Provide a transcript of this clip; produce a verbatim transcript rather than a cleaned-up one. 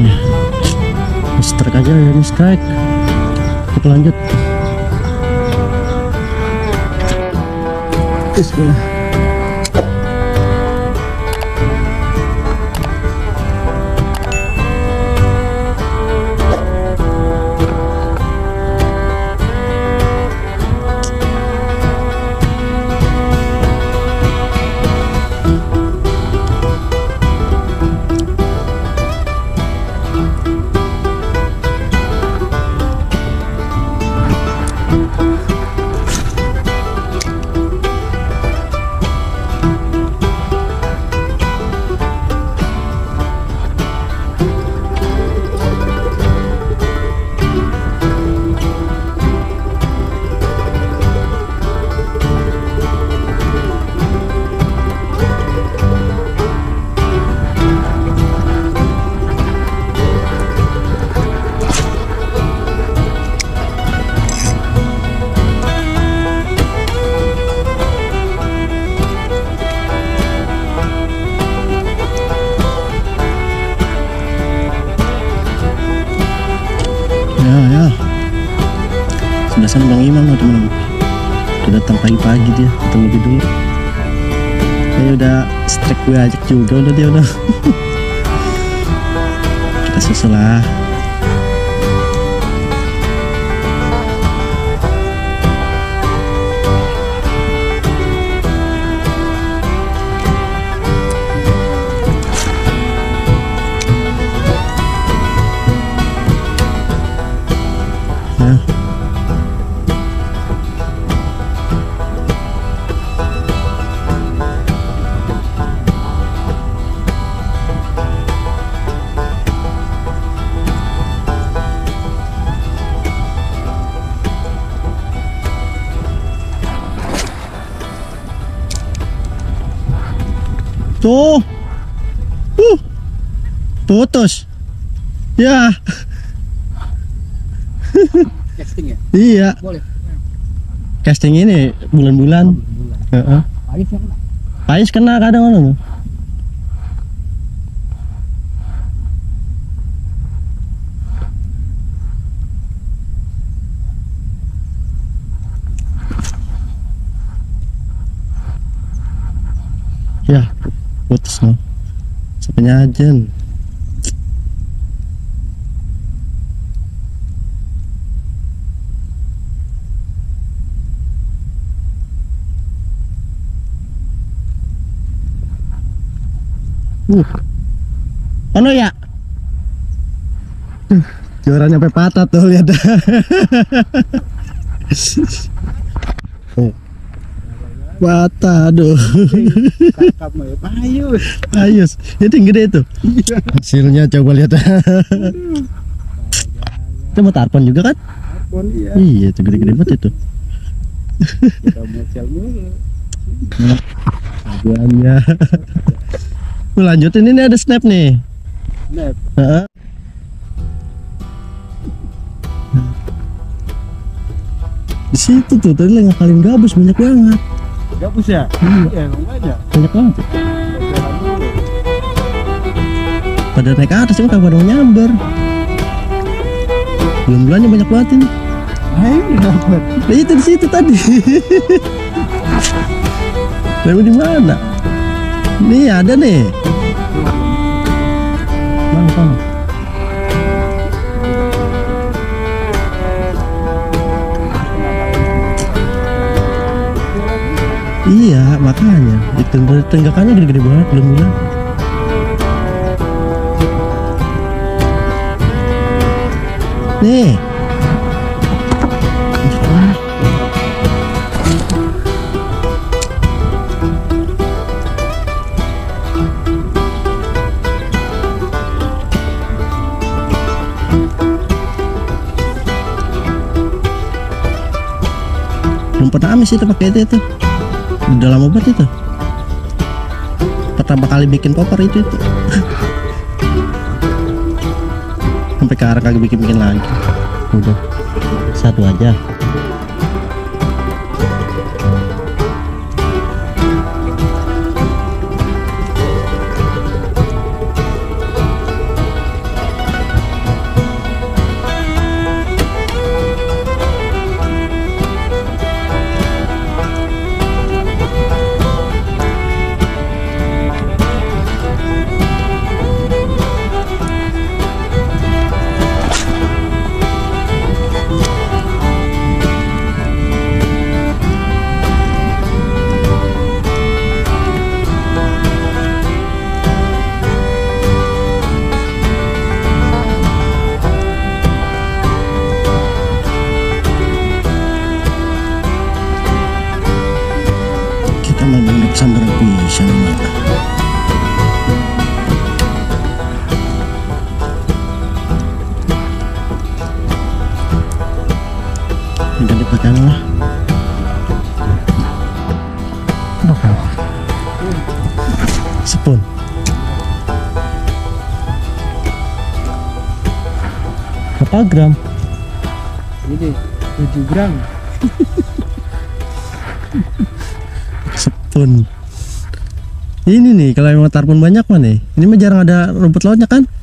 ya. Strike aja ya, strike. Kita lanjut. Bismillah. Ya, sebelah sana Bang Imam loh teman-teman, udah datang pagi-pagi dia, ketemu dia dulu. Dia udah strike gue ajak juga, udah dia udah. Kita susul lah. Tuh, uh, putus, ya. Casting ya? Iya. Boleh. Casting ini bulan-bulan. Oh, uh-uh. Payus kena. Payus kena kadang orang. Ya. Putus no, sepenuhnya aja. Uh, ono ya? Uh, juaranya sampai patah tuh lihat. Oh. Patah aduh. Payus. Payus. Itu gede itu. Hasilnya coba lihat. Itu mau tarpon juga kan? Tarpon iya. Iya, itu gede-gede banget itu. Kita mau cel dulu. Aduannya. Lanjutin ini ada snap nih. Snap. Heeh. Di situ tuh tadi lagi ngapalin gabus banyak banget. Gabus ya? Iya, banyak. Banyak banget. Pada naik ke atas, cuma pada nyamber. Bulan-bulannya banyak banget ini. Ayo, dapat. Nah, itu di situ tadi. Lalu di mana? Nih ada nih. Mana mana? Iya, makanya itu tenggakannya gede-gede banget, belum bilang. Nih. Belum pernah amis itu pakai itu tuh. Udah lama banget itu pertama kali bikin popper itu, itu. Sampai ke arah kagak bikin-bikin lagi, udah satu aja. sandar pisan nya. Minta dipatan lah. Sepun. Berapa gram? Ini tujuh gram. Sepun. Ini nih kalau emang tarpon banyak mah nih. Ini mah jarang ada rumput lautnya kan?